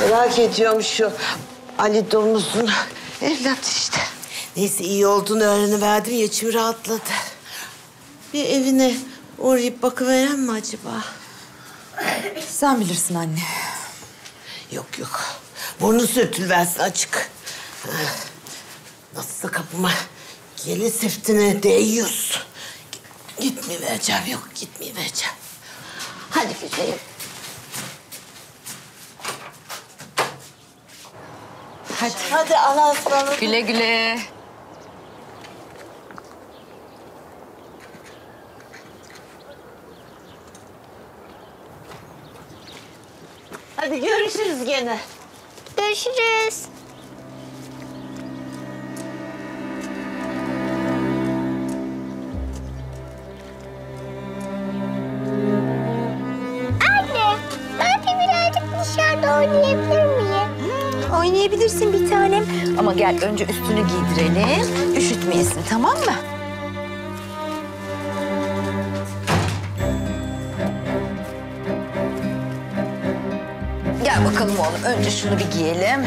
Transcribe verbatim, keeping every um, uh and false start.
Merak ediyorum şu Ali domuzun evlat işte. Neyse iyi olduğunu öğreniverdim ya, içim rahatladı. Bir evine uğrayıp bakıveren mi acaba? Sen bilirsin anne. Yok yok. Burnu sürtülversin açık. Nasılsa kapıma gelin siftine değiyorsun. Gitmeyivereceğim, yok gitmeyivereceğim. Hadi güzelim. Hadi. Hadi al aslanım. Güle güle. Hadi görüşürüz gene. Görüşürüz. Anne, ben de birazcık dışarıda oynayabilir miyim? Hmm, oynayabilirsin bir tanem. Ama gel önce üstünü giydirelim. Üşütmeyesin, tamam mı? Gel bakalım oğlum, önce şunu bir giyelim.